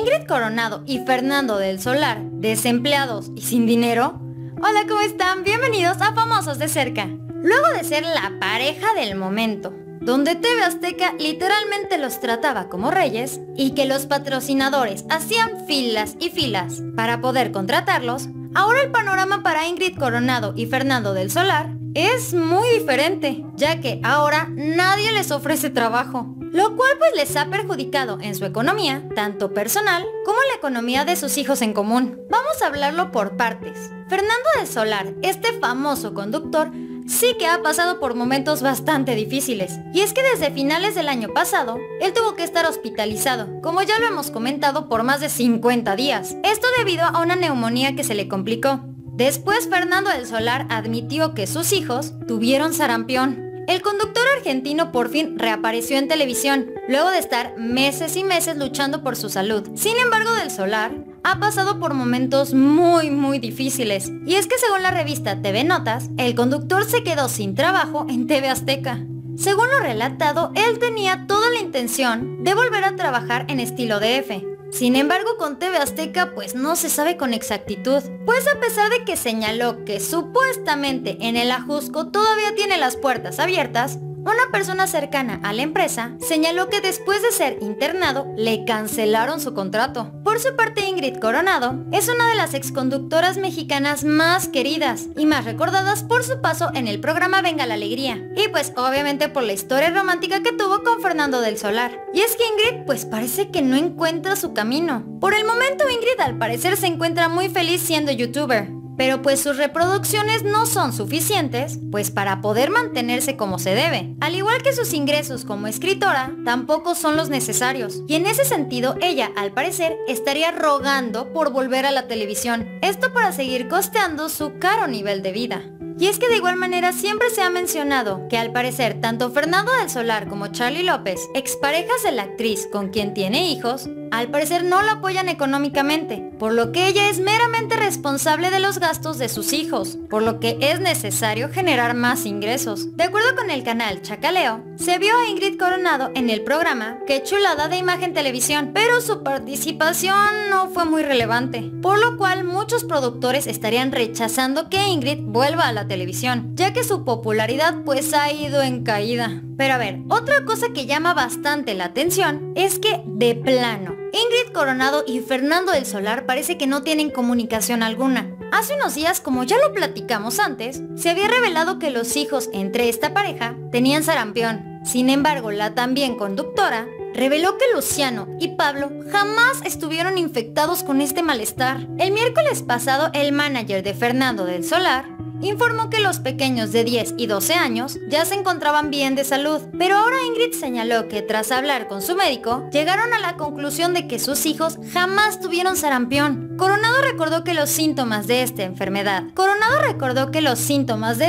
Ingrid Coronado y Fernando del Solar, desempleados y sin dinero. Hola, ¿cómo están? Bienvenidos a Famosos de Cerca. Luego de ser la pareja del momento, donde TV Azteca literalmente los trataba como reyes y que los patrocinadores hacían filas y filas para poder contratarlos, ahora el panorama para Ingrid Coronado y Fernando del Solar es muy diferente, ya que ahora nadie les ofrece trabajo, lo cual pues les ha perjudicado en su economía, tanto personal como la economía de sus hijos en común. Vamos a hablarlo por partes. Fernando del Solar, este famoso conductor, sí que ha pasado por momentos bastante difíciles, y es que desde finales del año pasado, él tuvo que estar hospitalizado, como ya lo hemos comentado, por más de 50 días, esto debido a una neumonía que se le complicó. Después Fernando del Solar admitió que sus hijos tuvieron sarampión. El conductor argentino por fin reapareció en televisión, luego de estar meses y meses luchando por su salud. Sin embargo, del Solar ha pasado por momentos muy difíciles, y es que según la revista TV Notas, el conductor se quedó sin trabajo en TV Azteca. Según lo relatado, él tenía toda la intención de volver a trabajar en Estilo de F. Sin embargo, con TV Azteca pues no se sabe con exactitud, pues a pesar de que señaló que supuestamente en el ajusco todavía tiene las puertas abiertas, una persona cercana a la empresa señaló que después de ser internado le cancelaron su contrato. Por su parte, Ingrid Coronado es una de las exconductoras mexicanas más queridas y más recordadas por su paso en el programa Venga la Alegría, y pues obviamente por la historia romántica que tuvo con Fernando del Solar. Y es que Ingrid pues parece que no encuentra su camino. Por el momento Ingrid al parecer se encuentra muy feliz siendo youtuber, pero pues sus reproducciones no son suficientes pues para poder mantenerse como se debe, al igual que sus ingresos como escritora tampoco son los necesarios, y en ese sentido ella al parecer estaría rogando por volver a la televisión, esto para seguir costeando su caro nivel de vida. Y es que de igual manera siempre se ha mencionado que al parecer tanto Fernando del Solar como Charly López, exparejas de la actriz con quien tiene hijos, al parecer no la apoyan económicamente, por lo que ella es meramente responsable de los gastos de sus hijos, por lo que es necesario generar más ingresos. De acuerdo con el canal Chacaleo, se vio a Ingrid Coronado en el programa Qué Chulada de Imagen Televisión, pero su participación no fue muy relevante, por lo cual muchos productores estarían rechazando que Ingrid vuelva a la televisión, ya que su popularidad pues ha ido en caída. Pero a ver, otra cosa que llama bastante la atención es que de plano, Ingrid Coronado y Fernando del Solar parece que no tienen comunicación alguna. Hace unos días, como ya lo platicamos antes, se había revelado que los hijos entre esta pareja tenían sarampión. Sin embargo, la también conductora reveló que Luciano y Paolo jamás estuvieron infectados con este malestar. El miércoles pasado, el manager de Fernando del Solar informó que los pequeños de 10 y 12 años ya se encontraban bien de salud, pero ahora Ingrid señaló que tras hablar con su médico, llegaron a la conclusión de que sus hijos jamás tuvieron sarampión. Coronado recordó que los síntomas de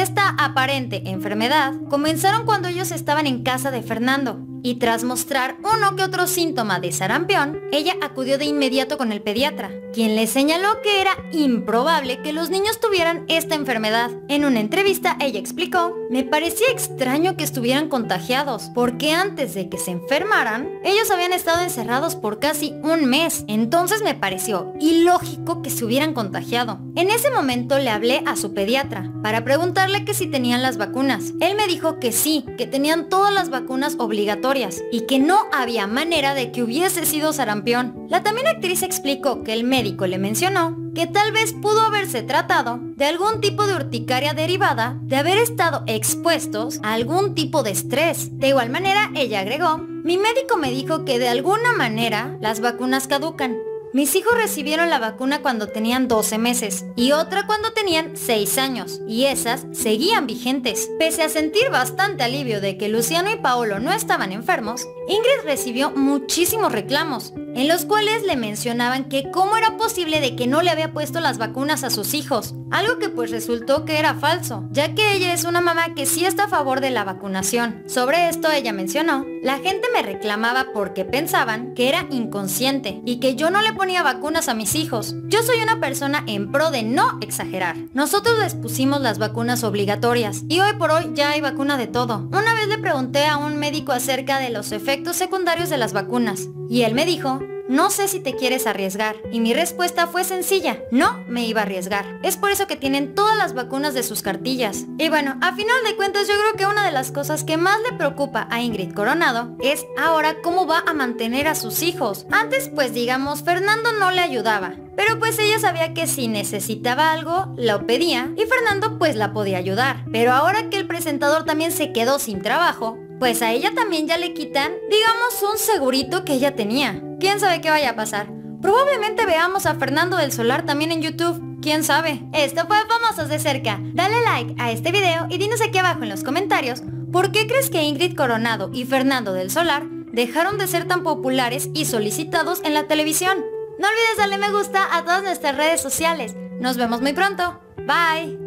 esta aparente enfermedad comenzaron cuando ellos estaban en casa de Fernando, y tras mostrar uno que otro síntoma de sarampión, ella acudió de inmediato con el pediatra, quien le señaló que era improbable que los niños tuvieran esta enfermedad. En una entrevista ella explicó: "Me parecía extraño que estuvieran contagiados, porque antes de que se enfermaran, ellos habían estado encerrados por casi un mes, entonces me pareció ilógico que se hubieran contagiado. En ese momento le hablé a su pediatra para preguntarle que si tenían las vacunas. Él me dijo que sí, que tenían todas las vacunas obligatorias y que no había manera de que hubiese sido sarampión". La también actriz explicó que el médico le mencionó que tal vez pudo haberse tratado de algún tipo de urticaria derivada de haber estado expuestos a algún tipo de estrés. De igual manera, ella agregó: "Mi médico me dijo que de alguna manera las vacunas caducan. Mis hijos recibieron la vacuna cuando tenían 12 meses y otra cuando tenían 6 años, y esas seguían vigentes". Pese a sentir bastante alivio de que Luciano y Paolo no estaban enfermos, Ingrid recibió muchísimos reclamos, en los cuales le mencionaban que cómo era posible de que no le había puesto las vacunas a sus hijos, algo que pues resultó que era falso, ya que ella es una mamá que sí está a favor de la vacunación. Sobre esto ella mencionó: "La gente me reclamaba porque pensaban que era inconsciente y que yo no le ponía vacunas a mis hijos. Yo soy una persona en pro de no exagerar. Nosotros les pusimos las vacunas obligatorias y hoy por hoy ya hay vacuna de todo. Una vez le pregunté a un médico acerca de los efectos secundarios de las vacunas y él me dijo: No sé si te quieres arriesgar. Y mi respuesta fue sencilla, no me iba a arriesgar. Es por eso que tienen todas las vacunas de sus cartillas. Y bueno, a final de cuentas yo creo que una de las cosas que más le preocupa a Ingrid Coronado es ahora cómo va a mantener a sus hijos. Antes, pues digamos, Fernando no le ayudaba. Pero pues ella sabía que si necesitaba algo, lo pedía y Fernando pues la podía ayudar. Pero ahora que el presentador también se quedó sin trabajo, pues a ella también ya le quitan, digamos, un segurito que ella tenía. ¿Quién sabe qué vaya a pasar? Probablemente veamos a Fernando del Solar también en YouTube. ¿Quién sabe? Esto fue Famosos de Cerca. Dale like a este video y dinos aquí abajo en los comentarios por qué crees que Ingrid Coronado y Fernando del Solar dejaron de ser tan populares y solicitados en la televisión. No olvides darle me gusta a todas nuestras redes sociales. Nos vemos muy pronto. Bye.